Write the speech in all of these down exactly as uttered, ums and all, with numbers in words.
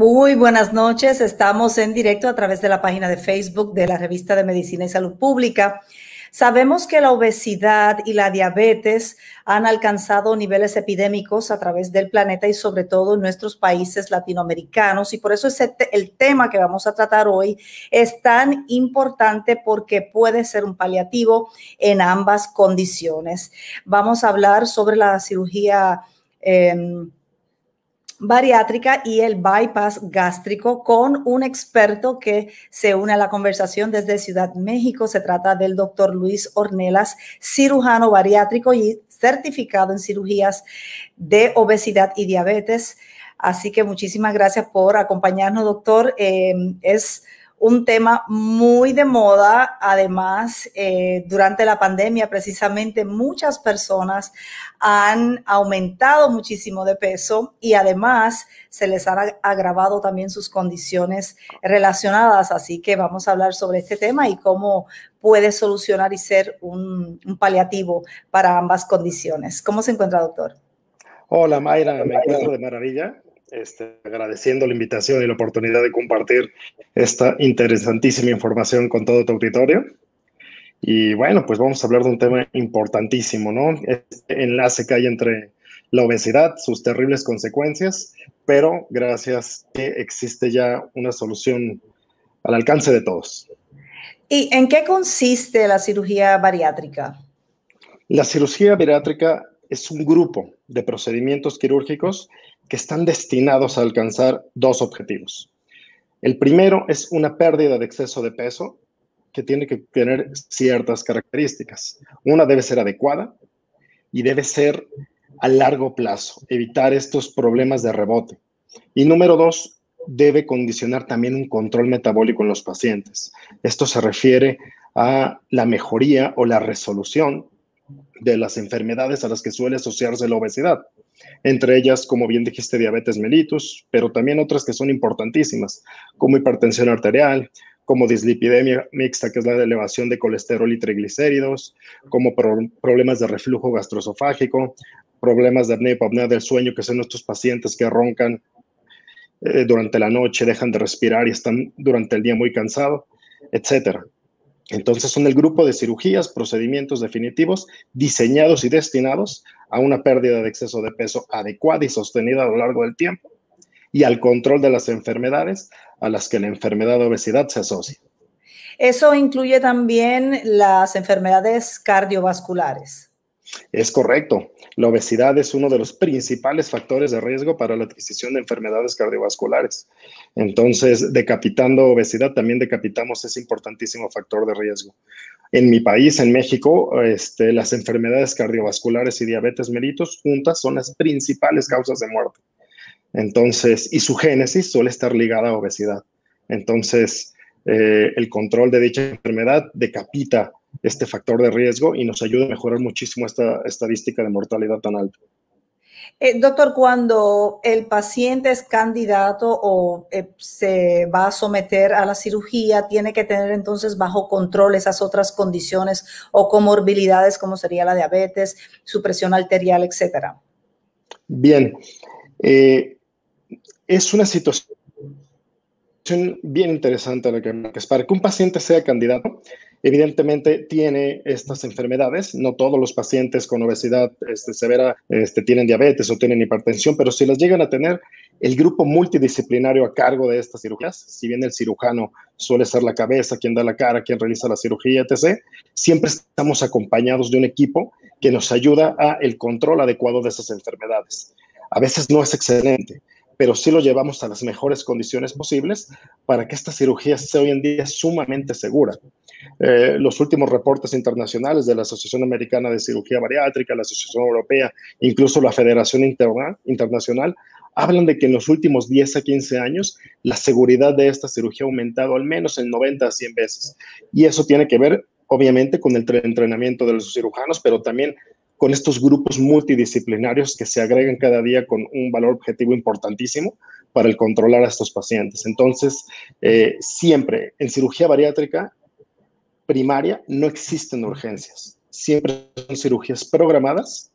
Muy buenas noches, estamos en directo a través de la página de Facebook de la Revista de Medicina y Salud Pública. Sabemos que la obesidad y la diabetes han alcanzado niveles epidémicos a través del planeta y sobre todo en nuestros países latinoamericanos, y por eso el tema que vamos a tratar hoy es tan importante porque puede ser un paliativo en ambas condiciones. Vamos a hablar sobre la cirugía eh, bariátrica y el bypass gástrico con un experto que se une a la conversación desde Ciudad México. Se trata del doctor Luis Ornelas, cirujano bariátrico y certificado en cirugías de obesidad y diabetes. Así que muchísimas gracias por acompañarnos, doctor. Eh, es un tema muy de moda. Además, eh, durante la pandemia, precisamente, muchas personas han aumentado muchísimo de peso y además se les han agravado también sus condiciones relacionadas. Así que vamos a hablar sobre este tema y cómo puede solucionar y ser un, un paliativo para ambas condiciones. ¿Cómo se encuentra, doctor? Hola, Mayra. Me encuentro de maravilla. Este, agradeciendo la invitación y la oportunidad de compartir esta interesantísima información con todo tu auditorio. Y bueno, pues vamos a hablar de un tema importantísimo, ¿no? Este enlace que hay entre la obesidad, sus terribles consecuencias, pero gracias a que existe ya una solución al alcance de todos. ¿Y en qué consiste la cirugía bariátrica? La cirugía bariátrica es un grupo de procedimientos quirúrgicos que están destinados a alcanzar dos objetivos. El primero es una pérdida de exceso de peso que tiene que tener ciertas características. Una debe ser adecuada y debe ser a largo plazo, evitar estos problemas de rebote. Y número dos, debe condicionar también un control metabólico en los pacientes. Esto se refiere a la mejoría o la resolución de las enfermedades a las que suele asociarse la obesidad. Entre ellas, como bien dijiste, diabetes mellitus, pero también otras que son importantísimas, como hipertensión arterial, como dislipidemia mixta, que es la elevación de colesterol y triglicéridos, como pro problemas de reflujo gastroesofágico, problemas de apnea y hipopnea del sueño, que son estos pacientes que roncan eh, durante la noche, dejan de respirar y están durante el día muy cansados, etcétera. Entonces, son el grupo de cirugías, procedimientos definitivos, diseñados y destinados a una pérdida de exceso de peso adecuada y sostenida a lo largo del tiempo y al control de las enfermedades a las que la enfermedad de obesidad se asocia. Eso incluye también las enfermedades cardiovasculares. Es correcto. La obesidad es uno de los principales factores de riesgo para la adquisición de enfermedades cardiovasculares. Entonces, decapitando obesidad, también decapitamos ese importantísimo factor de riesgo. En mi país, en México, este, las enfermedades cardiovasculares y diabetes mellitus juntas son las principales causas de muerte. Entonces, y su génesis suele estar ligada a obesidad. Entonces, eh, el control de dicha enfermedad decapita este factor de riesgo y nos ayuda a mejorar muchísimo esta estadística de mortalidad tan alta. Eh, doctor, cuando el paciente es candidato o eh, se va a someter a la cirugía, ¿tiene que tener entonces bajo control esas otras condiciones o comorbilidades como sería la diabetes, su presión arterial, etcétera? Bien, eh, es una situación bien interesante la que marcas. Para que un paciente sea candidato, evidentemente tiene estas enfermedades. No todos los pacientes con obesidad este, severa este, tienen diabetes o tienen hipertensión, pero si las llegan a tener, el grupo multidisciplinario a cargo de estas cirugías, si bien el cirujano suele ser la cabeza, quien da la cara, quien realiza la cirugía, etcétera, siempre estamos acompañados de un equipo que nos ayuda a el control adecuado de esas enfermedades. A veces no es excelente, pero sí lo llevamos a las mejores condiciones posibles para que esta cirugía sea hoy en día sumamente segura. Eh, los últimos reportes internacionales de la Asociación Americana de Cirugía Bariátrica, la Asociación Europea, incluso la Federación Interna- Internacional, hablan de que en los últimos diez a quince años la seguridad de esta cirugía ha aumentado al menos en noventa a cien veces. Y eso tiene que ver, obviamente, con el entrenamiento de los cirujanos, pero también con estos grupos multidisciplinarios que se agregan cada día con un valor objetivo importantísimo para el controlar a estos pacientes. Entonces, eh, siempre en cirugía bariátrica primaria no existen urgencias. Siempre son cirugías programadas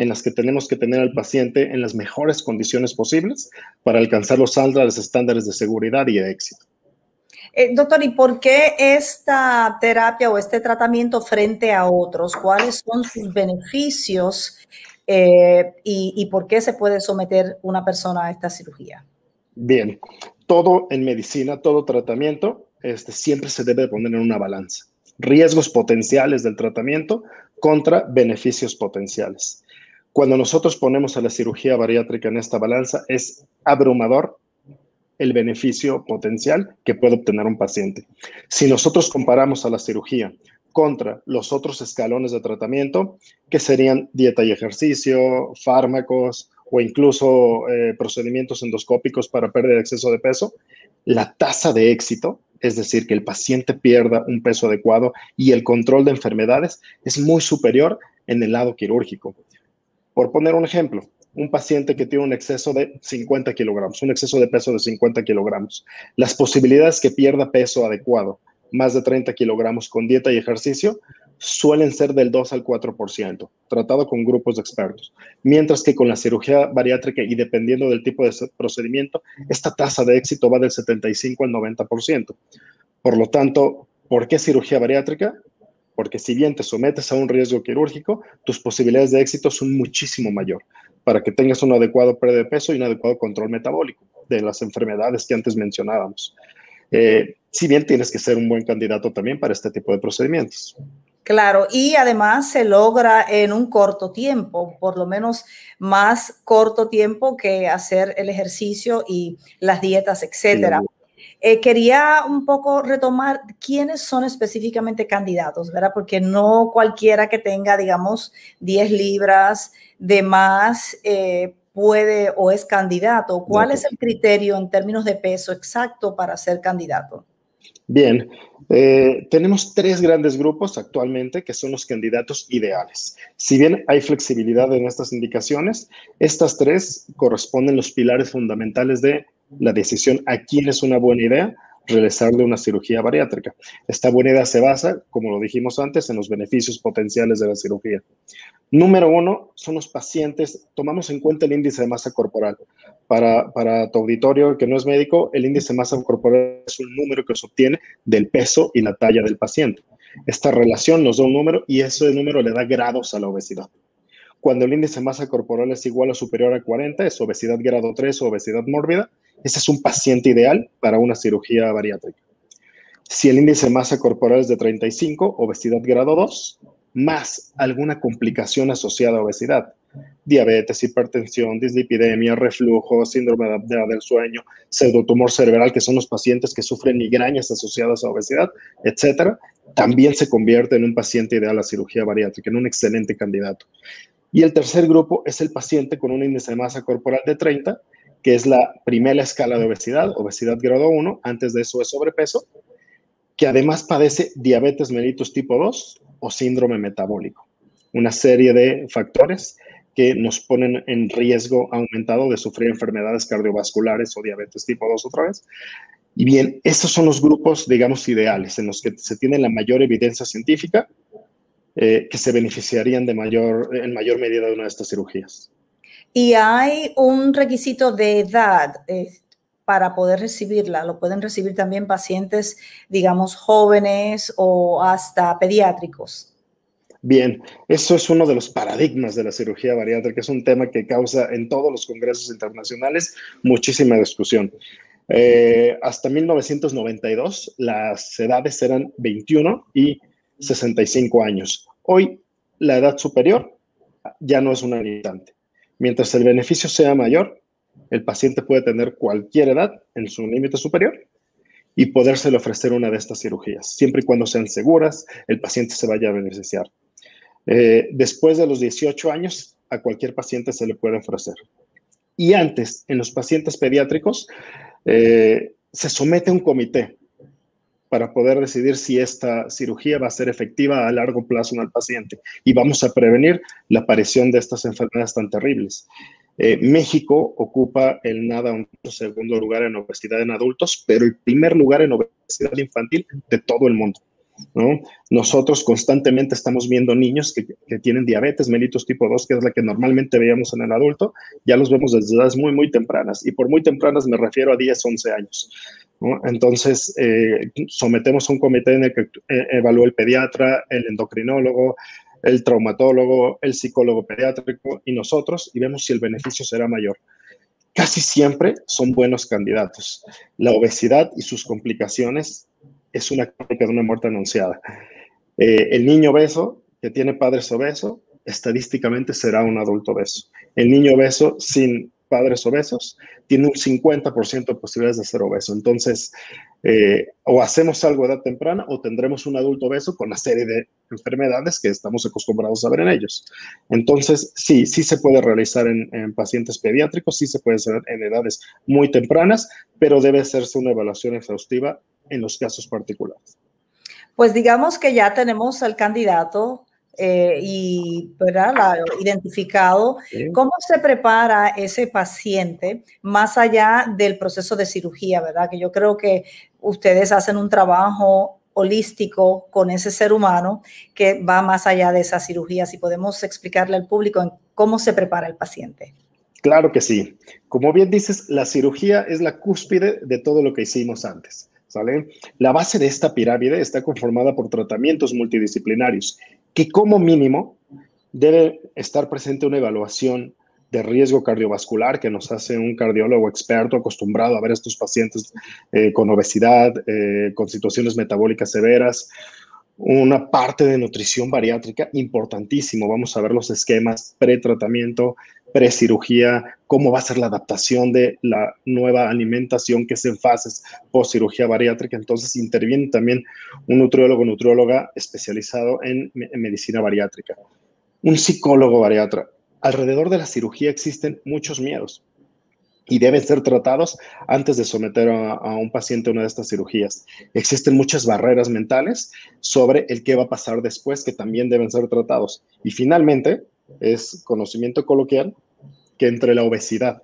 en las que tenemos que tener al paciente en las mejores condiciones posibles para alcanzar los altos estándares de seguridad y de éxito. Eh, doctor, ¿y por qué esta terapia o este tratamiento frente a otros? ¿Cuáles son sus beneficios eh, y, y por qué se puede someter una persona a esta cirugía? Bien, todo en medicina, todo tratamiento, este, siempre se debe poner en una balanza. Riesgos potenciales del tratamiento contra beneficios potenciales. Cuando nosotros ponemos a la cirugía bariátrica en esta balanza, es abrumador el beneficio potencial que puede obtener un paciente. Si nosotros comparamos a la cirugía contra los otros escalones de tratamiento, que serían dieta y ejercicio, fármacos o incluso eh, procedimientos endoscópicos para pérdida de exceso de peso, la tasa de éxito, es decir, que el paciente pierda un peso adecuado y el control de enfermedades, es muy superior en el lado quirúrgico. Por poner un ejemplo, un paciente que tiene un exceso de cincuenta kilogramos, un exceso de peso de cincuenta kilogramos, las posibilidades que pierda peso adecuado, más de treinta kilogramos con dieta y ejercicio, suelen ser del dos al cuatro por ciento, tratado con grupos de expertos. Mientras que con la cirugía bariátrica y dependiendo del tipo de procedimiento, esta tasa de éxito va del setenta y cinco al noventa por ciento. Por lo tanto, ¿por qué cirugía bariátrica? Porque si bien te sometes a un riesgo quirúrgico, tus posibilidades de éxito son muchísimo mayor para que tengas un adecuado pérdida de peso y un adecuado control metabólico de las enfermedades que antes mencionábamos. Eh, si bien tienes que ser un buen candidato también para este tipo de procedimientos. Claro, y además se logra en un corto tiempo, por lo menos más corto tiempo que hacer el ejercicio y las dietas, etcétera. Sí. Eh, quería un poco retomar quiénes son específicamente candidatos, ¿verdad? Porque no cualquiera que tenga, digamos, diez libras de más eh, puede o es candidato. ¿Cuál sí. es el criterio en términos de peso exacto para ser candidato? Bien, eh, tenemos tres grandes grupos actualmente que son los candidatos ideales. Si bien hay flexibilidad en estas indicaciones, estas tres corresponden los pilares fundamentales de la decisión a quién es una buena idea realizarle una cirugía bariátrica. Esta buena idea se basa, como lo dijimos antes, en los beneficios potenciales de la cirugía. Número uno son los pacientes. Tomamos en cuenta el índice de masa corporal. Para, para tu auditorio que no es médico, el índice de masa corporal es un número que se obtiene del peso y la talla del paciente. Esta relación nos da un número y ese número le da grados a la obesidad. Cuando el índice de masa corporal es igual o superior a cuarenta, es obesidad grado tres o obesidad mórbida. Ese es un paciente ideal para una cirugía bariátrica. Si el índice de masa corporal es de treinta y cinco, obesidad grado dos, más alguna complicación asociada a obesidad, diabetes, hipertensión, dislipidemia, reflujo, síndrome de apnea del sueño, pseudotumor cerebral, que son los pacientes que sufren migrañas asociadas a obesidad, etcétera, también se convierte en un paciente ideal a la cirugía bariátrica, en un excelente candidato. Y el tercer grupo es el paciente con un índice de masa corporal de treinta, que es la primera escala de obesidad, obesidad grado uno, antes de eso es sobrepeso, que además padece diabetes mellitus tipo dos o síndrome metabólico. Una serie de factores que nos ponen en riesgo aumentado de sufrir enfermedades cardiovasculares o diabetes tipo dos otra vez. Y bien, estos son los grupos, digamos, ideales en los que se tiene la mayor evidencia científica eh, que se beneficiarían de mayor, en mayor medida de una de estas cirugías. Y hay un requisito de edad eh, para poder recibirla. Lo pueden recibir también pacientes, digamos, jóvenes o hasta pediátricos. Bien, eso es uno de los paradigmas de la cirugía bariátrica. Es un tema que causa en todos los congresos internacionales muchísima discusión. Eh, hasta mil novecientos noventa y dos las edades eran veintiuno y sesenta y cinco años. Hoy la edad superior ya no es una limitante. Mientras el beneficio sea mayor, el paciente puede tener cualquier edad en su límite superior y podérsele ofrecer una de estas cirugías. Siempre y cuando sean seguras, el paciente se vaya a beneficiar. Eh, después de los dieciocho años, a cualquier paciente se le puede ofrecer. Y antes, en los pacientes pediátricos, eh, se somete a un comité para poder decidir si esta cirugía va a ser efectiva a largo plazo en el paciente y vamos a prevenir la aparición de estas enfermedades tan terribles. Eh, México ocupa el nada un segundo lugar en obesidad en adultos, pero el primer lugar en obesidad infantil de todo el mundo. ¿no? Nosotros constantemente estamos viendo niños que, que tienen diabetes mellitus tipo dos, que es la que normalmente veíamos en el adulto, ya los vemos desde edades muy, muy tempranas, y por muy tempranas me refiero a diez, once años, ¿no? Entonces, eh, sometemos a un comité en el que eh, evalúa el pediatra, el endocrinólogo, el traumatólogo, el psicólogo pediátrico y nosotros, y vemos si el beneficio será mayor. Casi siempre son buenos candidatos. La obesidad y sus complicaciones es una crónica de una muerte anunciada. Eh, el niño obeso que tiene padres obesos, estadísticamente será un adulto obeso. El niño obeso sin padres obesos tiene un cincuenta por ciento de posibilidades de ser obeso. Entonces, eh, o hacemos algo a edad temprana o tendremos un adulto obeso con la serie de enfermedades que estamos acostumbrados a ver en ellos. Entonces, sí, sí se puede realizar en, en pacientes pediátricos, sí se puede hacer en edades muy tempranas, pero debe hacerse una evaluación exhaustiva en los casos particulares. Pues digamos que ya tenemos al candidato eh, y, ¿verdad? La, identificado. Sí. ¿Cómo se prepara ese paciente más allá del proceso de cirugía, verdad? Que yo creo que ustedes hacen un trabajo holístico con ese ser humano que va más allá de esa cirugía. Si podemos explicarle al público en cómo se prepara el paciente. Claro que sí. Como bien dices, la cirugía es la cúspide de todo lo que hicimos antes, ¿sale? La base de esta pirámide está conformada por tratamientos multidisciplinarios que como mínimo debe estar presente una evaluación de riesgo cardiovascular que nos hace un cardiólogo experto acostumbrado a ver a estos pacientes eh, con obesidad, eh, con situaciones metabólicas severas. Una parte de nutrición bariátrica importantísimo. Vamos a ver los esquemas pre-tratamiento, pre-cirugía, cómo va a ser la adaptación de la nueva alimentación que es en fases post-cirugía bariátrica. Entonces, interviene también un nutriólogo, nutrióloga especializado en, en medicina bariátrica. Un psicólogo bariatra. Alrededor de la cirugía existen muchos miedos y deben ser tratados antes de someter a, a un paciente a una de estas cirugías. Existen muchas barreras mentales sobre el qué va a pasar después, que también deben ser tratados. Y finalmente, es conocimiento coloquial, que entre la obesidad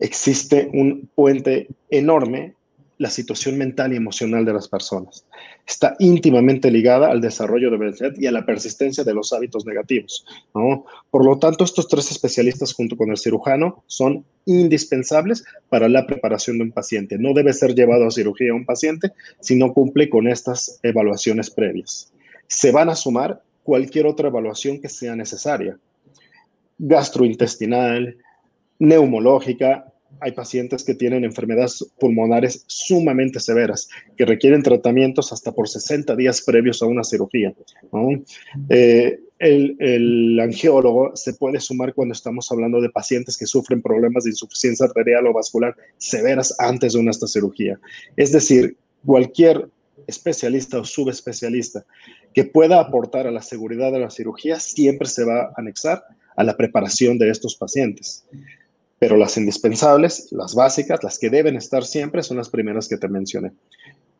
existe un puente enorme, la situación mental y emocional de las personas. Está íntimamente ligada al desarrollo de obesidad y a la persistencia de los hábitos negativos, ¿no? Por lo tanto, estos tres especialistas junto con el cirujano son indispensables para la preparación de un paciente. No debe ser llevado a cirugía un paciente si no cumple con estas evaluaciones previas. Se van a sumar cualquier otra evaluación que sea necesaria. Gastrointestinal, neumológica. Hay pacientes que tienen enfermedades pulmonares sumamente severas, que requieren tratamientos hasta por sesenta días previos a una cirugía, ¿no? Eh, el, el angiólogo se puede sumar cuando estamos hablando de pacientes que sufren problemas de insuficiencia arterial o vascular severas antes de una esta cirugía. Es decir, cualquier especialista o subespecialista que pueda aportar a la seguridad de la cirugía siempre se va a anexar a la preparación de estos pacientes. Pero las indispensables, las básicas, las que deben estar siempre, son las primeras que te mencioné.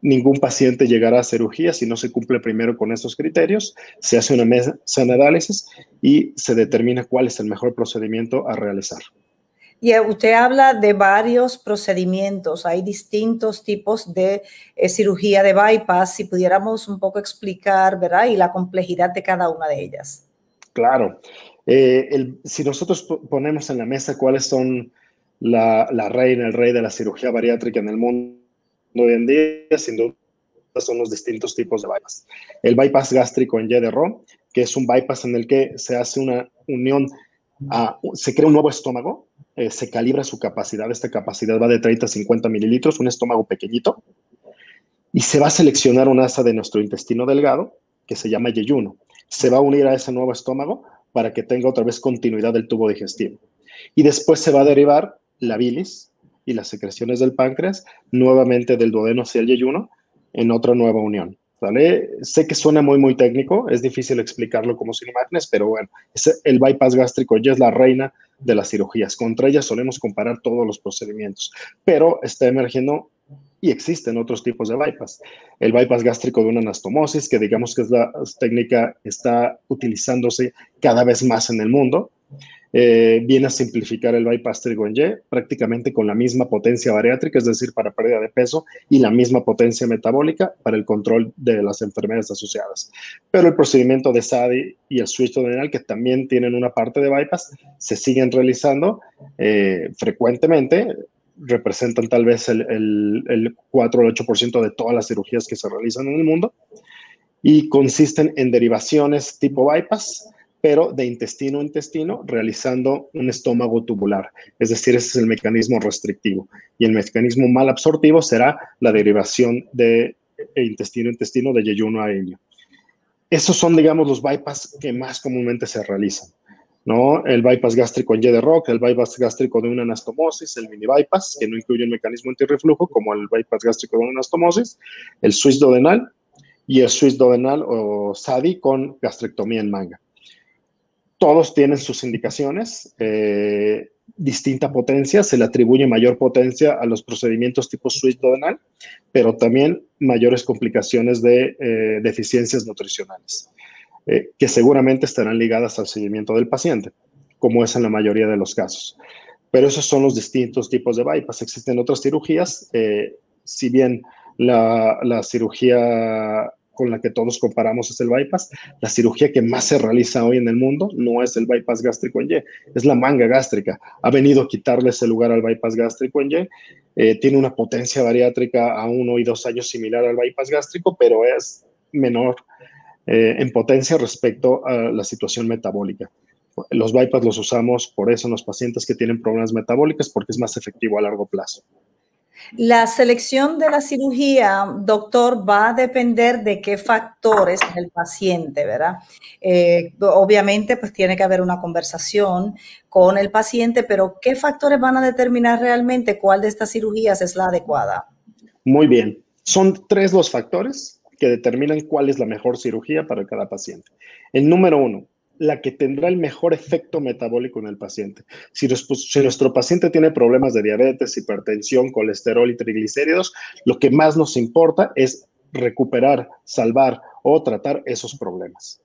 Ningún paciente llegará a cirugía si no se cumple primero con estos criterios, se hace una mesa de análisis y se determina cuál es el mejor procedimiento a realizar. Y usted habla de varios procedimientos, hay distintos tipos de eh, cirugía de bypass, si pudiéramos un poco explicar, ¿verdad? Y la complejidad de cada una de ellas. Claro. Eh, el, si nosotros ponemos en la mesa cuáles son la, la reina, el rey de la cirugía bariátrica en el mundo hoy en día, sin duda son los distintos tipos de bypass. El bypass gástrico en Y de Ro, que es un bypass en el que se hace una unión, a, se crea un nuevo estómago, eh, se calibra su capacidad, esta capacidad va de treinta a cincuenta mililitros, un estómago pequeñito, y se va a seleccionar un asa de nuestro intestino delgado, que se llama yeyuno. Se va a unir a ese nuevo estómago para que tenga otra vez continuidad del tubo digestivo. Y después se va a derivar la bilis y las secreciones del páncreas, nuevamente del duodeno hacia el yeyuno, en otra nueva unión, ¿vale? Sé que suena muy, muy técnico, es difícil explicarlo como sin imágenes, pero bueno, el bypass gástrico ya es la reina de las cirugías. Contra ella solemos comparar todos los procedimientos, pero está emergiendo y existen otros tipos de bypass. El bypass gástrico de una anastomosis, que digamos que es la técnica que está utilizándose cada vez más en el mundo, Eh, viene a simplificar el bypass trigo en Y, prácticamente con la misma potencia bariátrica, es decir, para pérdida de peso, y la misma potencia metabólica para el control de las enfermedades asociadas. Pero el procedimiento de S A D I y el switch duodenal, que también tienen una parte de bypass, se siguen realizando eh, frecuentemente, representan tal vez el, el, el cuatro al ocho por ciento de todas las cirugías que se realizan en el mundo, y consisten en derivaciones tipo bypass, pero de intestino a intestino, realizando un estómago tubular. Es decir, ese es el mecanismo restrictivo. Y el mecanismo mal absortivo será la derivación de intestino a intestino, de yeyuno a ilio. Esos son, digamos, los bypass que más comúnmente se realizan, ¿no? El bypass gástrico en Y de Rock, el bypass gástrico de una anastomosis, el mini bypass, que no incluye un mecanismo antirreflujo, como el bypass gástrico de una anastomosis, el switch duodenal y el switch duodenal o S A D I con gastrectomía en manga. Todos tienen sus indicaciones, eh, distinta potencia, se le atribuye mayor potencia a los procedimientos tipo switch duodenal, pero también mayores complicaciones de eh, deficiencias nutricionales, eh, que seguramente estarán ligadas al seguimiento del paciente, como es en la mayoría de los casos. Pero esos son los distintos tipos de bypass. Existen otras cirugías, eh, si bien la, la cirugía con la que todos comparamos es el bypass, la cirugía que más se realiza hoy en el mundo no es el bypass gástrico en Y, es la manga gástrica. Ha venido a quitarle ese lugar al bypass gástrico en Y, eh, tiene una potencia bariátrica a uno y dos años similar al bypass gástrico, pero es menor eh, en potencia respecto a la situación metabólica. Los bypass los usamos por eso en los pacientes que tienen problemas metabólicos, porque es más efectivo a largo plazo. La selección de la cirugía, doctor, va a depender de qué factores es el paciente, ¿verdad? Eh, obviamente, pues tiene que haber una conversación con el paciente, pero ¿qué factores van a determinar realmente cuál de estas cirugías es la adecuada? Muy bien. Son tres los factores que determinan cuál es la mejor cirugía para cada paciente. El número uno, la que tendrá el mejor efecto metabólico en el paciente. Si, nos, si nuestro paciente tiene problemas de diabetes, hipertensión, colesterol y triglicéridos, lo que más nos importa es recuperar, salvar o tratar esos problemas.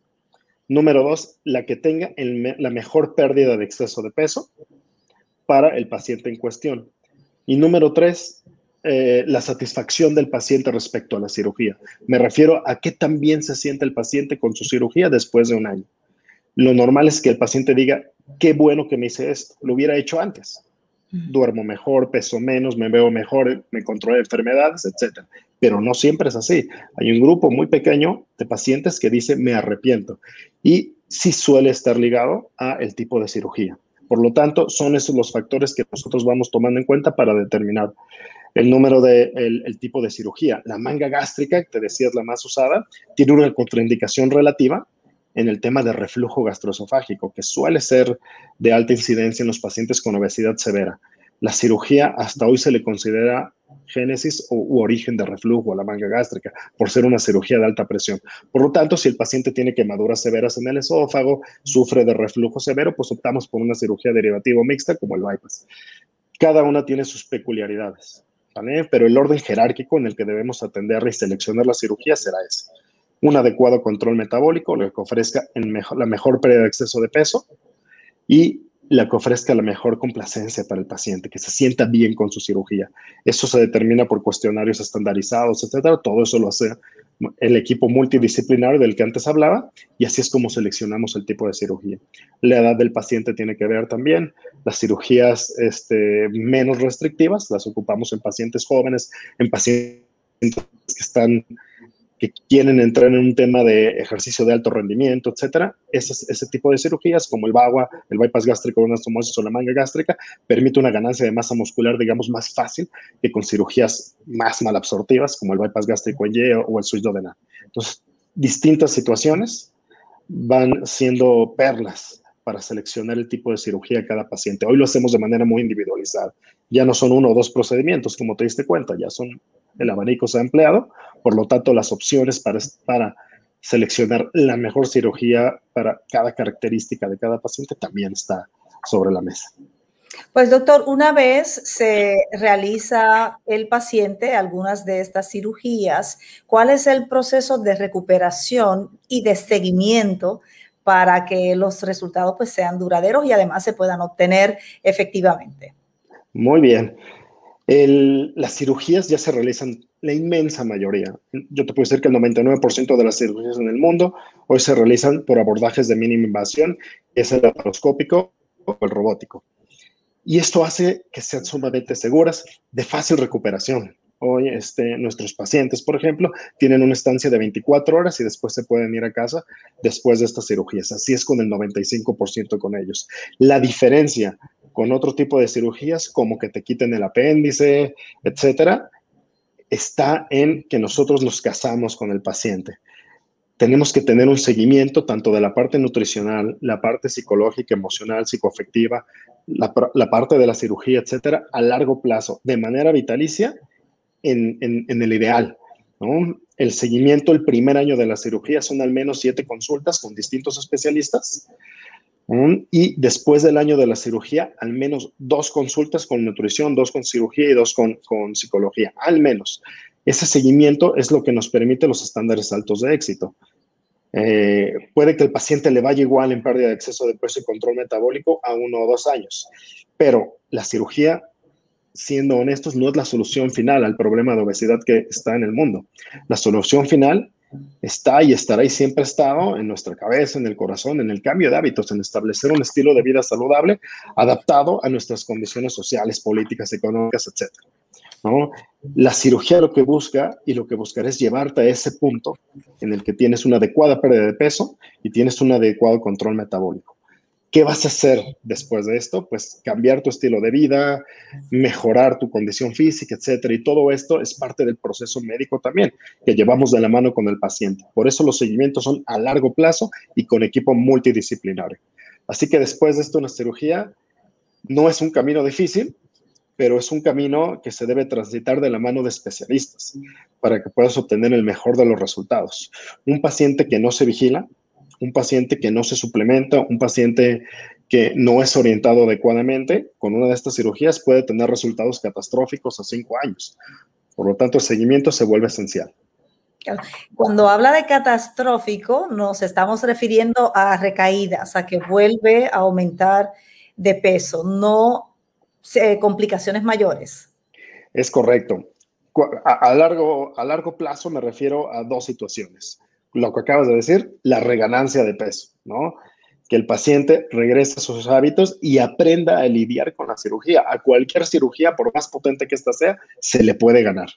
Número dos, la que tenga el, la mejor pérdida de exceso de peso para el paciente en cuestión. Y número tres, Eh, la satisfacción del paciente respecto a la cirugía. Me refiero a qué tan bien se siente el paciente con su cirugía después de un año. Lo normal es que el paciente diga, qué bueno que me hice esto, lo hubiera hecho antes. Duermo mejor, peso menos, me veo mejor, me controlo enfermedades, etcétera. Pero no siempre es así. Hay un grupo muy pequeño de pacientes que dice, me arrepiento. Y sí suele estar ligado al tipo de cirugía. Por lo tanto, son esos los factores que nosotros vamos tomando en cuenta para determinar el número de, el, el tipo de cirugía. La manga gástrica, que te decía es la más usada, tiene una contraindicación relativa en el tema de reflujo gastroesofágico, que suele ser de alta incidencia en los pacientes con obesidad severa. La cirugía hasta hoy se le considera génesis o, u origen de reflujo a la manga gástrica, por ser una cirugía de alta presión. Por lo tanto, si el paciente tiene quemaduras severas en el esófago, sufre de reflujo severo, pues optamos por una cirugía derivativa mixta como el bypass. Cada una tiene sus peculiaridades, ¿vale? Pero el orden jerárquico en el que debemos atender y seleccionar la cirugía será ese. Un adecuado control metabólico, lo que ofrezca en mejor, la mejor pérdida de exceso de peso y la que ofrezca la mejor complacencia para el paciente, que se sienta bien con su cirugía. Eso se determina por cuestionarios estandarizados, etcétera. Todo eso lo hace el equipo multidisciplinario del que antes hablaba y así es como seleccionamos el tipo de cirugía. La edad del paciente tiene que ver también. Las cirugías este, menos restrictivas las ocupamos en pacientes jóvenes, en pacientes que están... que quieren entrar en un tema de ejercicio de alto rendimiento, etcétera. Ese, ese tipo de cirugías, como el B A G U A, el bypass gástrico, una anastomosis o la manga gástrica, permite una ganancia de masa muscular, digamos, más fácil que con cirugías más malabsortivas, como el bypass gástrico en Y o el switch duodenal. Entonces, distintas situaciones van siendo perlas para seleccionar el tipo de cirugía de cada paciente. Hoy lo hacemos de manera muy individualizada. Ya no son uno o dos procedimientos, como te diste cuenta, ya son... El abanico se ha empleado, por lo tanto, las opciones para, para seleccionar la mejor cirugía para cada característica de cada paciente también está sobre la mesa. Pues, doctor, una vez se realiza el paciente algunas de estas cirugías, ¿cuál es el proceso de recuperación y de seguimiento para que los resultados pues sean duraderos y además se puedan obtener efectivamente. Muy bien. El, las cirugías ya se realizan, la inmensa mayoría. Yo te puedo decir que el noventa y nueve por ciento de las cirugías en el mundo hoy se realizan por abordajes de mínima invasión, es el laparoscópico o el robótico. Y esto hace que sean sumamente seguras, de fácil recuperación. Hoy este, nuestros pacientes, por ejemplo, tienen una estancia de veinticuatro horas y después se pueden ir a casa después de estas cirugías. Así es con el noventa y cinco por ciento con ellos. La diferencia con otro tipo de cirugías, como que te quiten el apéndice, etcétera, está en que nosotros nos casamos con el paciente. Tenemos que tener un seguimiento tanto de la parte nutricional, la parte psicológica, emocional, psicoafectiva, la, la parte de la cirugía, etcétera, a largo plazo, de manera vitalicia, En, en, en el ideal, ¿no? El seguimiento, el primer año de la cirugía son al menos siete consultas con distintos especialistas, ¿no? Y después del año de la cirugía, al menos dos consultas con nutrición, dos con cirugía y dos con, con psicología, al menos. Ese seguimiento es lo que nos permite los estándares altos de éxito. Eh, puede que el paciente le vaya igual en pérdida de exceso de peso y control metabólico a uno o dos años, pero la cirugía, siendo honestos, no es la solución final al problema de obesidad que está en el mundo. La solución final está y estará y siempre ha estado en nuestra cabeza, en el corazón, en el cambio de hábitos, en establecer un estilo de vida saludable adaptado a nuestras condiciones sociales, políticas, económicas, etcétera, ¿no? La cirugía lo que busca y lo que buscará es llevarte a ese punto en el que tienes una adecuada pérdida de peso y tienes un adecuado control metabólico. ¿Qué vas a hacer después de esto? Pues cambiar tu estilo de vida, mejorar tu condición física, etcétera. Y todo esto es parte del proceso médico también, que llevamos de la mano con el paciente. Por eso los seguimientos son a largo plazo y con equipo multidisciplinario. Así que después de esto, una cirugía no es un camino difícil, pero es un camino que se debe transitar de la mano de especialistas para que puedas obtener el mejor de los resultados. Un paciente que no se vigila, un paciente que no se suplementa, un paciente que no es orientado adecuadamente, con una de estas cirugías puede tener resultados catastróficos a cinco años. Por lo tanto, el seguimiento se vuelve esencial. Cuando habla de catastrófico, nos estamos refiriendo a recaídas, a que vuelve a aumentar de peso, no eh, complicaciones mayores. Es correcto. A, a, largo, a largo plazo me refiero a dos situaciones. Lo que acabas de decir, la reganancia de peso, ¿no? Que el paciente regrese a sus hábitos y aprenda a lidiar con la cirugía. A cualquier cirugía, por más potente que ésta sea, se le puede ganar.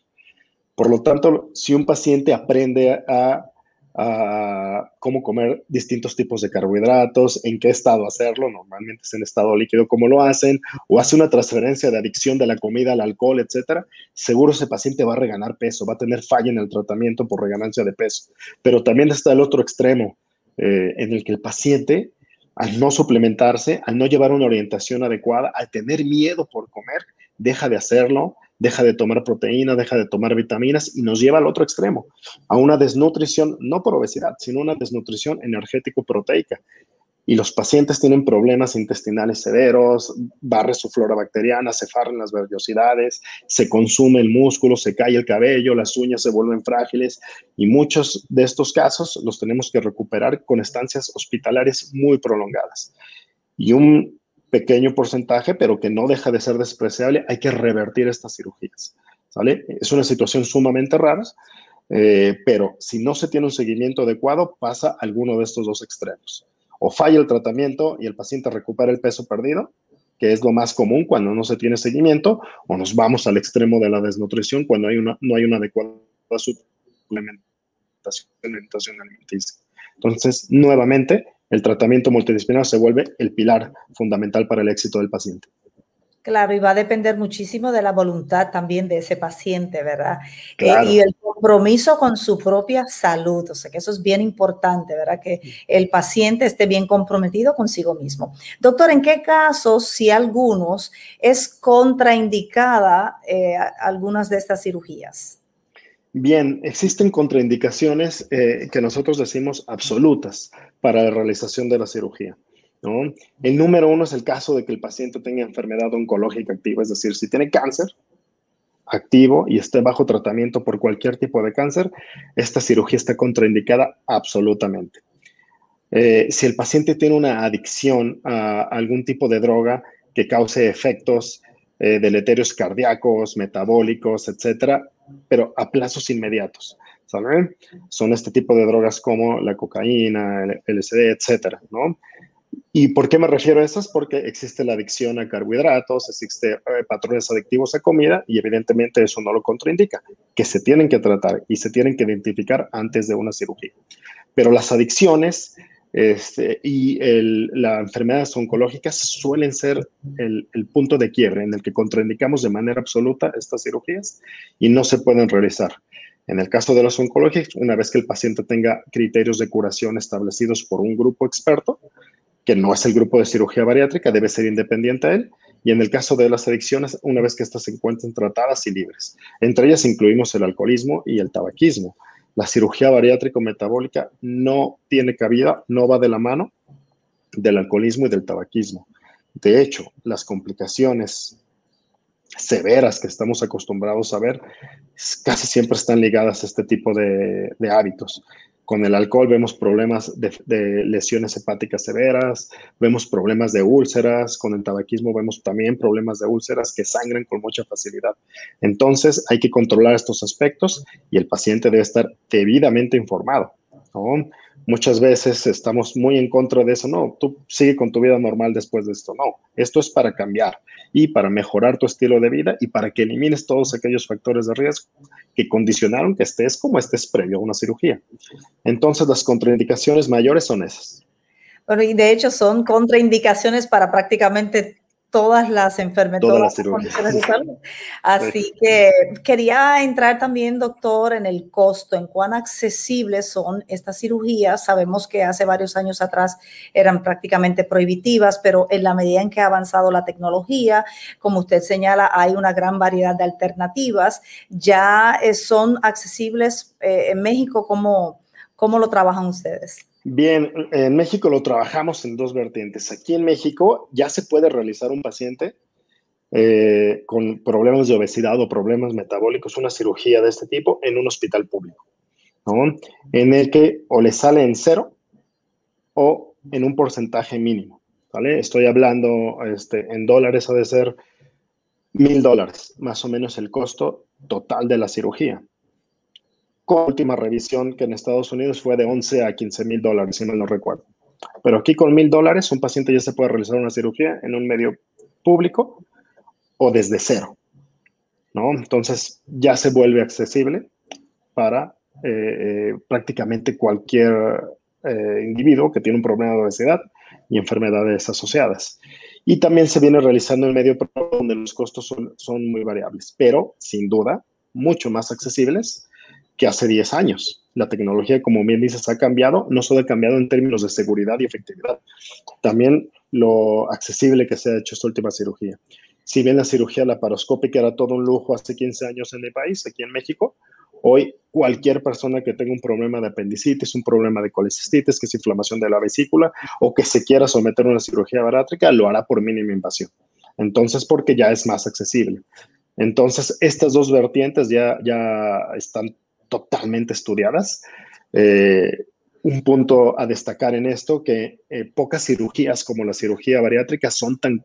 Por lo tanto, si un paciente aprende a, a cómo comer distintos tipos de carbohidratos, en qué estado hacerlo, normalmente es en estado líquido como lo hacen, o hace una transferencia de adicción de la comida al alcohol, etcétera, seguro ese paciente va a reganar peso, va a tener falla en el tratamiento por reganancia de peso. Pero también está el otro extremo, eh, en el que el paciente, al no suplementarse, al no llevar una orientación adecuada, al tener miedo por comer, deja de hacerlo, deja de tomar proteína, deja de tomar vitaminas y nos lleva al otro extremo, a una desnutrición, no por obesidad, sino una desnutrición energético-proteica. Y los pacientes tienen problemas intestinales severos, barre su flora bacteriana, se farren las vellosidades, se consume el músculo, se cae el cabello, las uñas se vuelven frágiles y muchos de estos casos los tenemos que recuperar con estancias hospitalarias muy prolongadas. Y un pequeño porcentaje, pero que no deja de ser despreciable, hay que revertir estas cirugías, ¿sale? Es una situación sumamente rara, eh, pero si no se tiene un seguimiento adecuado, pasa alguno de estos dos extremos. O falla el tratamiento y el paciente recupera el peso perdido, que es lo más común cuando no se tiene seguimiento, o nos vamos al extremo de la desnutrición cuando hay una, no hay una adecuada suplementación alimenticia. Entonces, nuevamente, el tratamiento multidisciplinar se vuelve el pilar fundamental para el éxito del paciente. Claro, y va a depender muchísimo de la voluntad también de ese paciente, ¿verdad? Claro. Eh, y el compromiso con su propia salud, o sea, que eso es bien importante, ¿verdad? Que el paciente esté bien comprometido consigo mismo. Doctor, ¿en qué casos, si algunos, es contraindicada eh, algunas de estas cirugías? Bien, existen contraindicaciones eh, que nosotros decimos absolutas para la realización de la cirugía, ¿no? El número uno es el caso de que el paciente tenga enfermedad oncológica activa, es decir, si tiene cáncer activo y esté bajo tratamiento por cualquier tipo de cáncer, esta cirugía está contraindicada absolutamente. Eh, si el paciente tiene una adicción a algún tipo de droga que cause efectos eh, deleterios cardíacos, metabólicos, etcétera, pero a plazos inmediatos, ¿saben? Son este tipo de drogas como la cocaína, el L S D, etcétera, ¿no? ¿Y por qué me refiero a esas? Porque existe la adicción a carbohidratos, existe eh, patrones adictivos a comida y evidentemente eso no lo contraindica, que se tienen que tratar y se tienen que identificar antes de una cirugía. Pero las adicciones este, y el, las enfermedades oncológicas suelen ser el, el punto de quiebre en el que contraindicamos de manera absoluta estas cirugías y no se pueden realizar. En el caso de los oncológicos, una vez que el paciente tenga criterios de curación establecidos por un grupo experto, que no es el grupo de cirugía bariátrica, debe ser independiente a él. Y en el caso de las adicciones, una vez que estas se encuentren tratadas y libres. Entre ellas incluimos el alcoholismo y el tabaquismo. La cirugía bariátrico-metabólica no tiene cabida, no va de la mano del alcoholismo y del tabaquismo. De hecho, las complicaciones severas que estamos acostumbrados a ver casi siempre están ligadas a este tipo de, de hábitos. Con el alcohol vemos problemas de, de lesiones hepáticas severas, vemos problemas de úlceras, con el tabaquismo vemos también problemas de úlceras que sangran con mucha facilidad. Entonces, hay que controlar estos aspectos y el paciente debe estar debidamente informado, ¿no? Muchas veces estamos muy en contra de eso. No, tú sigue con tu vida normal después de esto. No, esto es para cambiar y para mejorar tu estilo de vida y para que elimines todos aquellos factores de riesgo que condicionaron que estés como estés previo a una cirugía. Entonces, las contraindicaciones mayores son esas. Bueno, y de hecho son contraindicaciones para prácticamente todas las enfermedades, todas las cirugías de salud. Así que quería entrar también, doctor, en el costo, en cuán accesibles son estas cirugías. Sabemos que hace varios años atrás eran prácticamente prohibitivas, pero en la medida en que ha avanzado la tecnología, como usted señala, hay una gran variedad de alternativas. Ya son accesibles en México. ¿Cómo, cómo lo trabajan ustedes? Bien, en México lo trabajamos en dos vertientes. Aquí en México ya se puede realizar un paciente eh, con problemas de obesidad o problemas metabólicos, una cirugía de este tipo en un hospital público, ¿no? En el que o le sale en cero o en un porcentaje mínimo, ¿vale? Estoy hablando este, en dólares, ha de ser mil dólares, más o menos el costo total de la cirugía. Con última revisión que en Estados Unidos fue de once a quince mil dólares, si mal no recuerdo. Pero aquí con mil dólares un paciente ya se puede realizar una cirugía en un medio público o desde cero, ¿no? Entonces ya se vuelve accesible para eh, prácticamente cualquier eh, individuo que tiene un problema de obesidad y enfermedades asociadas. Y también se viene realizando en medio privado donde los costos son, son muy variables, pero sin duda mucho más accesibles que hace diez años. La tecnología, como bien dices, ha cambiado, no solo ha cambiado en términos de seguridad y efectividad, también lo accesible que se ha hecho esta última cirugía. Si bien la cirugía laparoscópica era todo un lujo hace quince años en el país, aquí en México, hoy cualquier persona que tenga un problema de apendicitis, un problema de colecistitis, que es inflamación de la vesícula, o que se quiera someter a una cirugía bariátrica, lo hará por mínima invasión. Entonces, porque ya es más accesible. Entonces, estas dos vertientes ya, ya están totalmente estudiadas. Eh, un punto a destacar en esto, que eh, pocas cirugías como la cirugía bariátrica son tan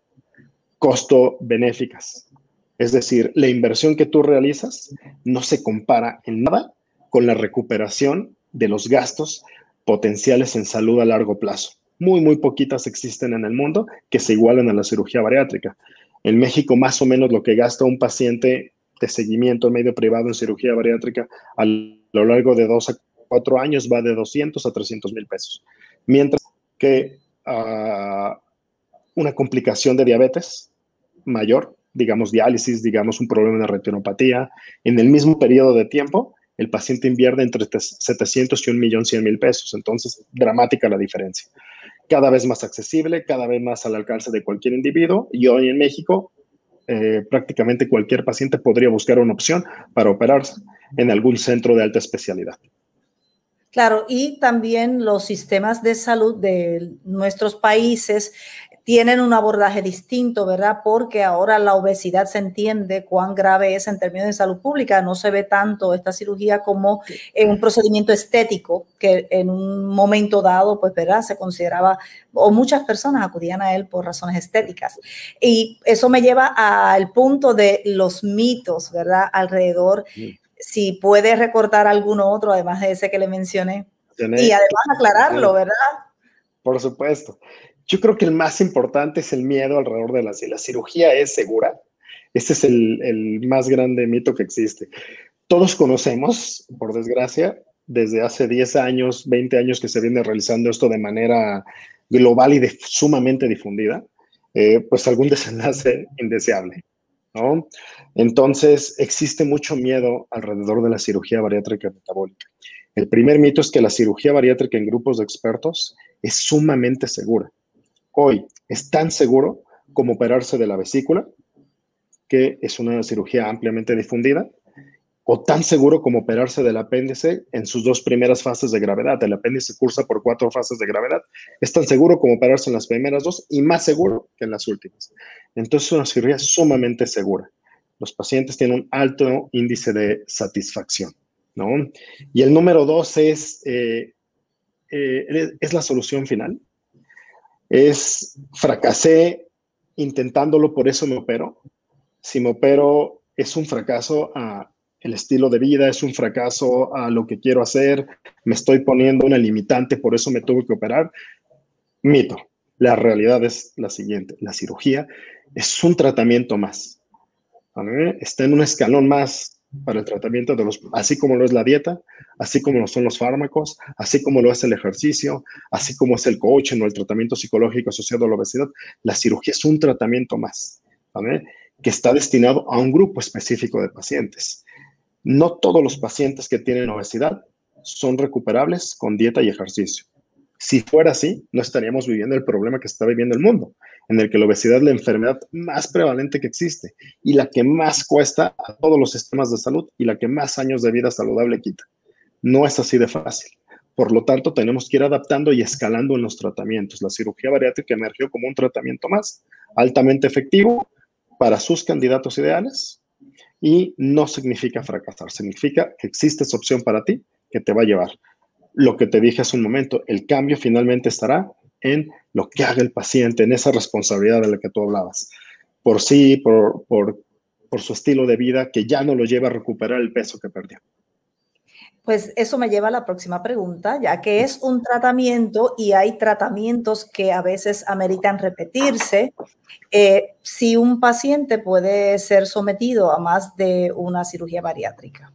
costo benéficas. Es decir, la inversión que tú realizas no se compara en nada con la recuperación de los gastos potenciales en salud a largo plazo. Muy, muy poquitas existen en el mundo que se igualen a la cirugía bariátrica. En México, más o menos lo que gasta un paciente de seguimiento en medio privado en cirugía bariátrica a lo largo de dos a cuatro años va de doscientos a trescientos mil pesos. Mientras que uh, una complicación de diabetes mayor, digamos diálisis, digamos un problema de retinopatía, en el mismo periodo de tiempo, el paciente invierte entre setecientos y un millón cien mil pesos. Entonces, dramática la diferencia. Cada vez más accesible, cada vez más al alcance de cualquier individuo. Y hoy en México, Eh, prácticamente cualquier paciente podría buscar una opción para operarse en algún centro de alta especialidad. Claro, y también los sistemas de salud de nuestros países tienen un abordaje distinto, ¿verdad? Porque ahora la obesidad se entiende cuán grave es en términos de salud pública. No se ve tanto esta cirugía como en un procedimiento estético que en un momento dado, pues, ¿verdad? Se consideraba, o muchas personas acudían a él por razones estéticas. Y eso me lleva al punto de los mitos, ¿verdad? Alrededor, sí. Si puede recordar alguno otro, además de ese que le mencioné. Tener, y además aclararlo, ¿verdad? Por supuesto. Yo creo que el más importante es el miedo alrededor de la, si la cirugía es segura. Este es el, el más grande mito que existe. Todos conocemos, por desgracia, desde hace diez años, veinte años que se viene realizando esto de manera global y de, sumamente difundida, eh, pues algún desenlace indeseable, ¿no? Entonces, existe mucho miedo alrededor de la cirugía bariátrica metabólica. El primer mito es que la cirugía bariátrica en grupos de expertos es sumamente segura. Hoy es tan seguro como operarse de la vesícula, que es una cirugía ampliamente difundida, o tan seguro como operarse del apéndice en sus dos primeras fases de gravedad. El apéndice cursa por cuatro fases de gravedad. Es tan seguro como operarse en las primeras dos y más seguro que en las últimas. Entonces, es una cirugía sumamente segura. Los pacientes tienen un alto índice de satisfacción, ¿no? Y el número dos es, eh, eh, es la solución final. Es, fracasé intentándolo, por eso me opero. Si me opero, es un fracaso a el estilo de vida, es un fracaso a lo que quiero hacer, me estoy poniendo una limitante, por eso me tuve que operar. Mito. La realidad es la siguiente. La cirugía es un tratamiento más. Está en un escalón más para el tratamiento de los, así como lo es la dieta, así como lo son los fármacos, así como lo es el ejercicio, así como es el coaching o el tratamiento psicológico asociado a la obesidad. La cirugía es un tratamiento más, ¿vale? Que está destinado a un grupo específico de pacientes. No todos los pacientes que tienen obesidad son recuperables con dieta y ejercicio. Si fuera así, no estaríamos viviendo el problema que está viviendo el mundo, en el que la obesidad es la enfermedad más prevalente que existe y la que más cuesta a todos los sistemas de salud y la que más años de vida saludable quita. No es así de fácil. Por lo tanto, tenemos que ir adaptando y escalando en los tratamientos. La cirugía bariátrica emergió como un tratamiento más altamente efectivo para sus candidatos ideales. Y no significa fracasar, significa que existe esa opción para ti que te va a llevar. Lo que te dije hace un momento, el cambio finalmente estará en lo que haga el paciente, en esa responsabilidad de la que tú hablabas. Por sí, por, por, por su estilo de vida, que ya no lo lleva a recuperar el peso que perdió. Pues eso me lleva a la próxima pregunta, ya que es un tratamiento y hay tratamientos que a veces ameritan repetirse. Eh, si un paciente puede ser sometido a más de una cirugía bariátrica.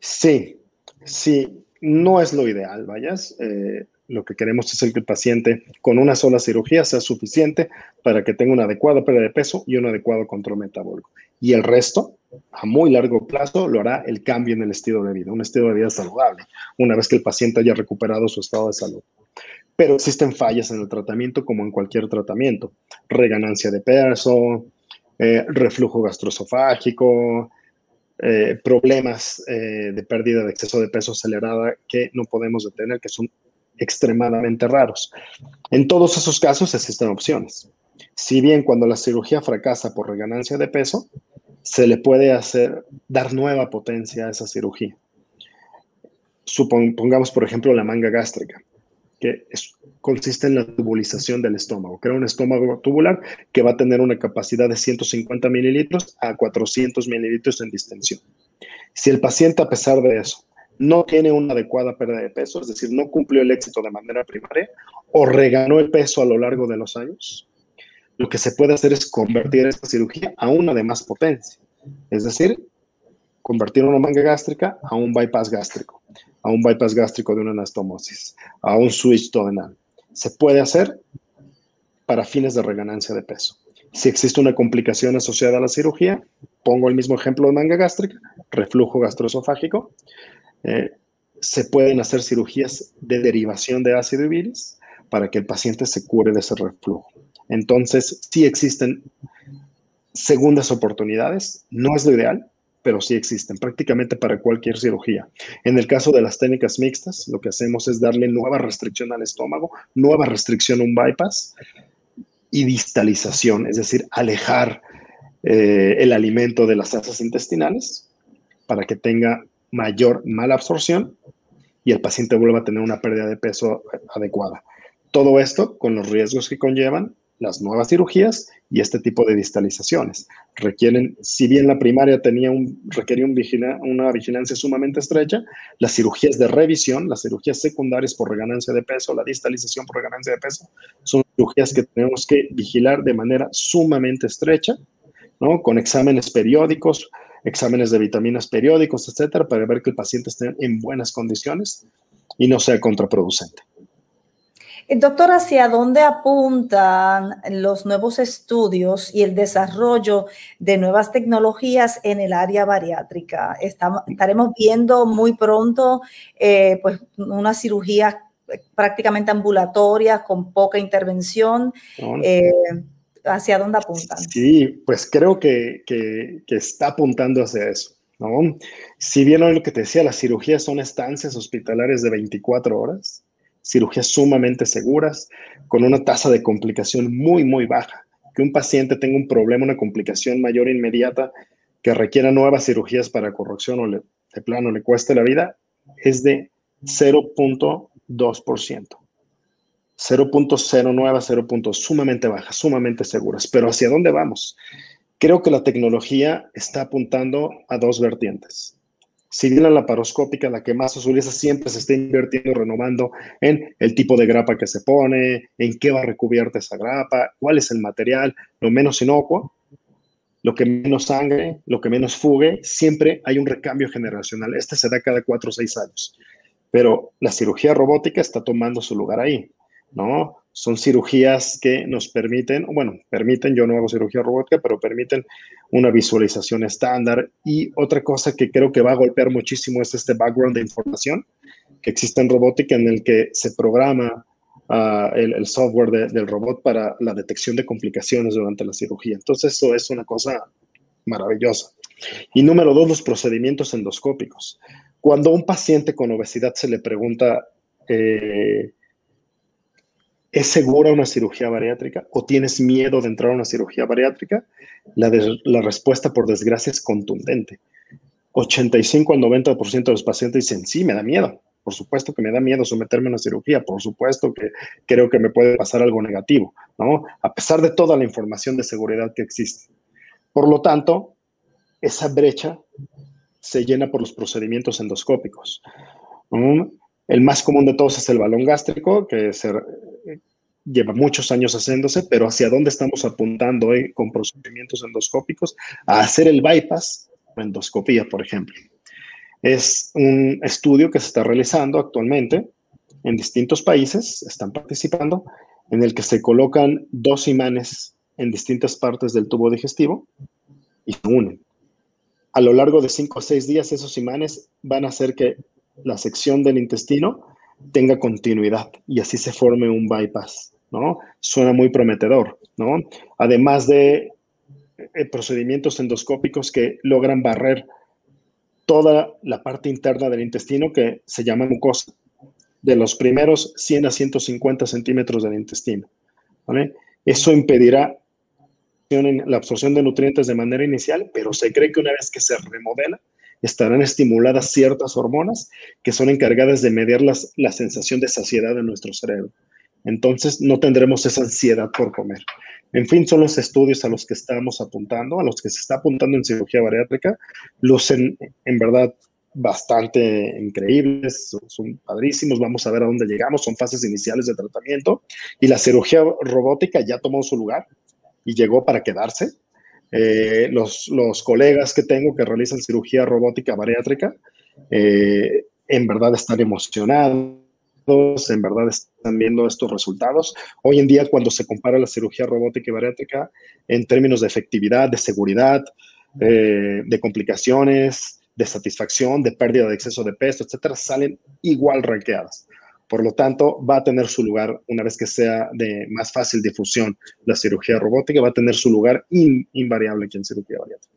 Sí, sí, no es lo ideal, vayas. Eh, lo que queremos es que el paciente con una sola cirugía sea suficiente para que tenga una adecuada pérdida de peso y un adecuado control metabólico. Y el resto, a muy largo plazo, lo hará el cambio en el estilo de vida, un estilo de vida saludable, una vez que el paciente haya recuperado su estado de salud. Pero existen fallas en el tratamiento, como en cualquier tratamiento. Reganancia de peso, eh, reflujo gastroesofágico, eh, problemas eh, de pérdida de exceso de peso acelerada que no podemos detener, que son extremadamente raros. En todos esos casos existen opciones. Si bien cuando la cirugía fracasa por reganancia de peso, se le puede hacer, dar nueva potencia a esa cirugía. Supongamos, por ejemplo, la manga gástrica, que es, consiste en la tubulización del estómago. Crea un estómago tubular que va a tener una capacidad de ciento cincuenta mililitros a cuatrocientos mililitros en distensión. Si el paciente, a pesar de eso, no tiene una adecuada pérdida de peso, es decir, no cumplió el éxito de manera primaria o reganó el peso a lo largo de los años, lo que se puede hacer es convertir esta cirugía a una de más potencia. Es decir, convertir una manga gástrica a un bypass gástrico, a un bypass gástrico de una anastomosis, a un switch duodenal. Se puede hacer para fines de reganancia de peso. Si existe una complicación asociada a la cirugía, pongo el mismo ejemplo de manga gástrica, reflujo gastroesofágico, eh, se pueden hacer cirugías de derivación de ácido bilis para que el paciente se cure de ese reflujo. Entonces, sí existen segundas oportunidades, no es lo ideal, pero sí existen prácticamente para cualquier cirugía. En el caso de las técnicas mixtas, lo que hacemos es darle nueva restricción al estómago, nueva restricción a un bypass, y distalización, es decir, alejar eh, el alimento de las asas intestinales para que tenga mayor mala absorción y el paciente vuelva a tener una pérdida de peso adecuada. Todo esto con los riesgos que conllevan las nuevas cirugías y este tipo de distalizaciones. Requieren, si bien la primaria tenía un, requería un vigila, una vigilancia sumamente estrecha, las cirugías de revisión, las cirugías secundarias por reganancia de peso, la distalización por reganancia de peso, son cirugías que tenemos que vigilar de manera sumamente estrecha, ¿no? Con exámenes periódicos, exámenes de vitaminas periódicos, etcétera, para ver que el paciente esté en buenas condiciones y no sea contraproducente. Doctor, ¿hacia dónde apuntan los nuevos estudios y el desarrollo de nuevas tecnologías en el área bariátrica? Estamos, estaremos viendo muy pronto eh, pues una cirugía prácticamente ambulatoria con poca intervención. No, no. Eh, ¿Hacia dónde apuntan? Sí, pues creo que, que, que está apuntando hacia eso, ¿no? Si bien hoy lo que te decía, las cirugías son estancias hospitalarias de veinticuatro horas, cirugías sumamente seguras, con una tasa de complicación muy, muy baja. Que un paciente tenga un problema, una complicación mayor inmediata, que requiera nuevas cirugías para corrección o le, de plano le cueste la vida, es de cero punto dos por ciento. cero punto cero nueve, cero. Sumamente bajas, sumamente seguras. Pero ¿hacia dónde vamos? Creo que la tecnología está apuntando a dos vertientes. Si bien la laparoscópica, la que más se utiliza, siempre se está invirtiendo, renovando en el tipo de grapa que se pone, en qué va recubierta esa grapa, cuál es el material, lo menos inocuo, lo que menos sangre, lo que menos fugue, siempre hay un recambio generacional. Este se da cada cuatro o seis años. Pero la cirugía robótica está tomando su lugar ahí, ¿no? Son cirugías que nos permiten, bueno, permiten, yo no hago cirugía robótica, pero permiten una visualización estándar. Y otra cosa que creo que va a golpear muchísimo es este background de información que existe en robótica, en el que se programa uh, el, el software de, del robot para la detección de complicaciones durante la cirugía. Entonces, eso es una cosa maravillosa. Y número dos, los procedimientos endoscópicos. Cuando a un paciente con obesidad se le pregunta... Eh, ¿es segura una cirugía bariátrica o tienes miedo de entrar a una cirugía bariátrica? La, de, la respuesta, por desgracia, es contundente. ochenta y cinco al noventa por ciento de los pacientes dicen, sí, me da miedo. Por supuesto que me da miedo someterme a una cirugía. Por supuesto que creo que me puede pasar algo negativo, ¿no? A pesar de toda la información de seguridad que existe. Por lo tanto, esa brecha se llena por los procedimientos endoscópicos. ¿Mm? El más común de todos es el balón gástrico, que se, eh, lleva muchos años haciéndose, pero ¿hacia dónde estamos apuntando hoy con procedimientos endoscópicos? A hacer el bypass o endoscopía, por ejemplo. Es un estudio que se está realizando actualmente en distintos países, están participando, en el que se colocan dos imanes en distintas partes del tubo digestivo y se unen. A lo largo de cinco o seis días, esos imanes van a hacer que la sección del intestino tenga continuidad y así se forme un bypass, ¿no? Suena muy prometedor, ¿no? Además de eh, procedimientos endoscópicos que logran barrer toda la parte interna del intestino que se llama mucosa, de los primeros cien a ciento cincuenta centímetros del intestino, ¿vale? Eso impedirá la absorción de nutrientes de manera inicial, pero se cree que una vez que se remodela, estarán estimuladas ciertas hormonas que son encargadas de mediar las, la sensación de saciedad en nuestro cerebro. Entonces, no tendremos esa ansiedad por comer. En fin, son los estudios a los que estamos apuntando, a los que se está apuntando en cirugía bariátrica. Lucen, en verdad, bastante increíbles, son, son padrísimos. Vamos a ver a dónde llegamos. Son fases iniciales de tratamiento. Y la cirugía robótica ya tomó su lugar y llegó para quedarse. Eh, los, los colegas que tengo que realizan cirugía robótica bariátrica, eh, en verdad están emocionados, en verdad están viendo estos resultados. Hoy en día, cuando se compara la cirugía robótica y bariátrica en términos de efectividad, de seguridad, eh, de complicaciones, de satisfacción, de pérdida de exceso de peso, etcétera, salen igual ranqueadas. Por lo tanto, va a tener su lugar, una vez que sea de más fácil difusión la cirugía robótica, va a tener su lugar in, invariable aquí en cirugía bariátrica.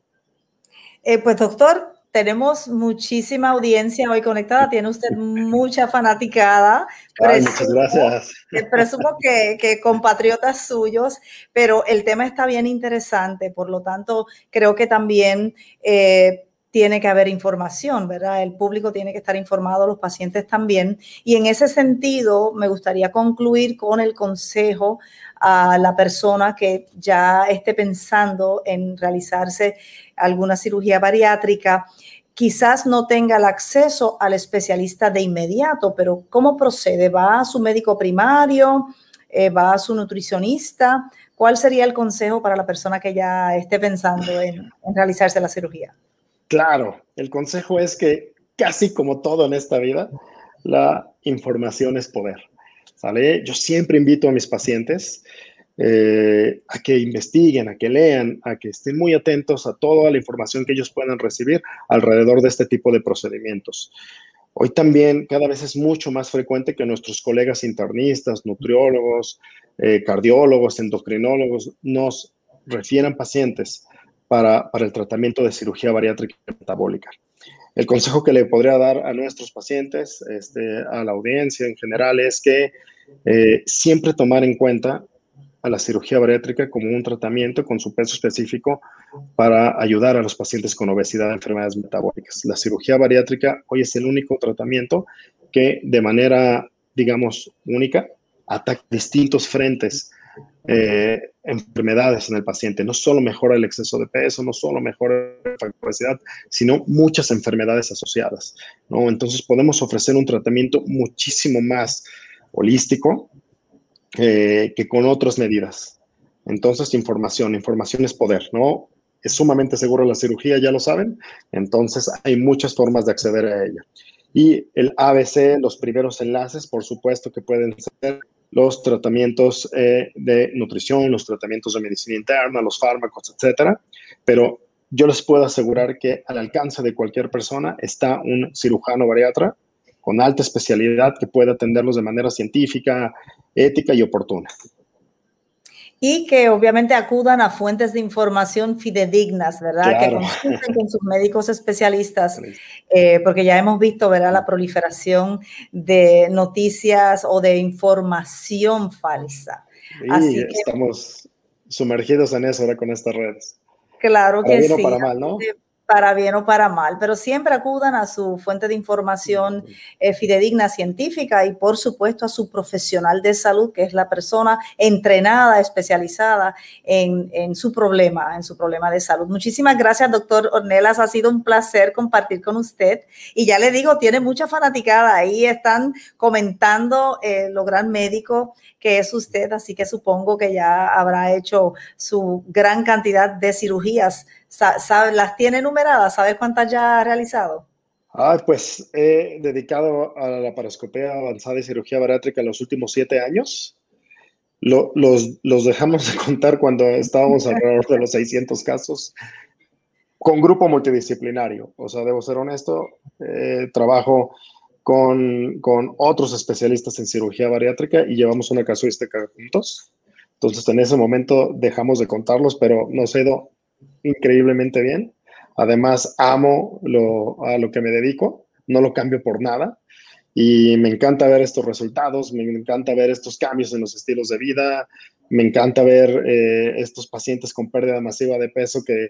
Eh, pues, doctor, tenemos muchísima audiencia hoy conectada, tiene usted mucha fanaticada. Ay, presumo, muchas gracias. Presumo que, que compatriotas suyos, pero el tema está bien interesante, por lo tanto creo que también eh, tiene que haber información, ¿verdad? El público tiene que estar informado, los pacientes también. Y en ese sentido me gustaría concluir con el consejo a la persona que ya esté pensando en realizarse alguna cirugía bariátrica, quizás no tenga el acceso al especialista de inmediato, pero ¿cómo procede? ¿Va a su médico primario? Eh, ¿va a su nutricionista? ¿Cuál sería el consejo para la persona que ya esté pensando en, en realizarse la cirugía? Claro, el consejo es que casi como todo en esta vida, la información es poder, ¿sale? Yo siempre invito a mis pacientes Eh, a que investiguen, a que lean, a que estén muy atentos a toda la información que ellos puedan recibir alrededor de este tipo de procedimientos. Hoy también cada vez es mucho más frecuente que nuestros colegas internistas, nutriólogos, eh, cardiólogos, endocrinólogos nos refieran pacientes para, para el tratamiento de cirugía bariátrica y metabólica. El consejo que le podría dar a nuestros pacientes, este, a la audiencia en general, es que eh, siempre tomar en cuenta a la cirugía bariátrica como un tratamiento con su peso específico para ayudar a los pacientes con obesidad y enfermedades metabólicas. La cirugía bariátrica hoy es el único tratamiento que de manera, digamos, única, ataca distintos frentes, eh, enfermedades en el paciente. No solo mejora el exceso de peso, no solo mejora la obesidad, sino muchas enfermedades asociadas, ¿no? Entonces podemos ofrecer un tratamiento muchísimo más holístico, Eh, que con otras medidas. Entonces, información, información es poder, ¿no? Es sumamente seguro la cirugía, ya lo saben. Entonces, hay muchas formas de acceder a ella. Y el A B C, los primeros enlaces, por supuesto que pueden ser los tratamientos eh, de nutrición, los tratamientos de medicina interna, los fármacos, etcétera. Pero yo les puedo asegurar que al alcance de cualquier persona está un cirujano bariatra con alta especialidad que pueda atenderlos de manera científica, ética y oportuna. Y que obviamente acudan a fuentes de información fidedignas, ¿verdad? Claro. Que consulten con sus médicos especialistas, eh, porque ya hemos visto, ¿verdad?, la proliferación de noticias o de información falsa. Sí, así que estamos sumergidos en eso ahora con estas redes. Claro que sí. Para bien o para mal, ¿no? Para bien o para mal, pero siempre acudan a su fuente de información eh, fidedigna, científica, y por supuesto a su profesional de salud, que es la persona entrenada, especializada en, en su problema, en su problema de salud. Muchísimas gracias, doctor Ornelas, ha sido un placer compartir con usted, y ya le digo, tiene mucha fanaticada, ahí están comentando eh, lo gran médico que es usted, así que supongo que ya habrá hecho su gran cantidad de cirugías. ¿Sabe, las tiene numeradas? ¿Sabes cuántas ya ha realizado? Ah, pues he dedicado a la laparoscopía avanzada y cirugía bariátrica en los últimos siete años. Lo, los, los dejamos de contar cuando estábamos alrededor de los seiscientos casos con grupo multidisciplinario. O sea, debo ser honesto, eh, trabajo con, con otros especialistas en cirugía bariátrica y llevamos una casuística juntos. Entonces, en ese momento dejamos de contarlos, pero nos ha ido increíblemente bien. Además, amo lo, a lo que me dedico, no lo cambio por nada y me encanta ver estos resultados, me encanta ver estos cambios en los estilos de vida, me encanta ver eh, estos pacientes con pérdida masiva de peso, que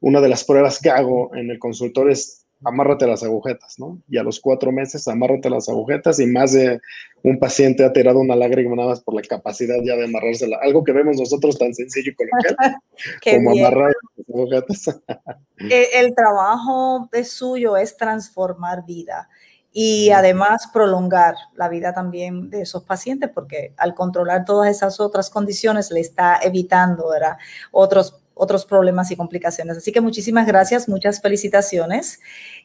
una de las pruebas que hago en el consultorio es amárrate las agujetas, ¿no? Y a los cuatro meses amárrate las agujetas y más de un paciente ha tirado una lágrima nada más por la capacidad ya de amarrársela. Algo que vemos nosotros tan sencillo y coloquial como bien. Amarrar las agujetas. el, el trabajo es suyo, es transformar vida y además prolongar la vida también de esos pacientes, porque al controlar todas esas otras condiciones le está evitando, ¿verdad?, otros otros problemas y complicaciones. Así que muchísimas gracias, muchas felicitaciones.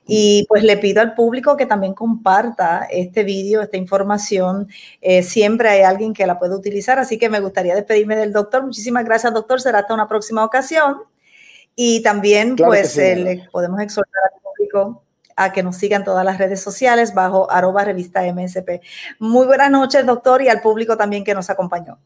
Y pues le pido al público que también comparta este vídeo, esta información. Eh, siempre hay alguien que la puede utilizar, así que me gustaría despedirme del doctor. Muchísimas gracias, doctor. Será hasta una próxima ocasión. Y también, claro, pues, sí, eh, le podemos exhortar al público a que nos sigan todas las redes sociales bajo arroba revista M S P. Muy buenas noches, doctor, y al público también que nos acompañó.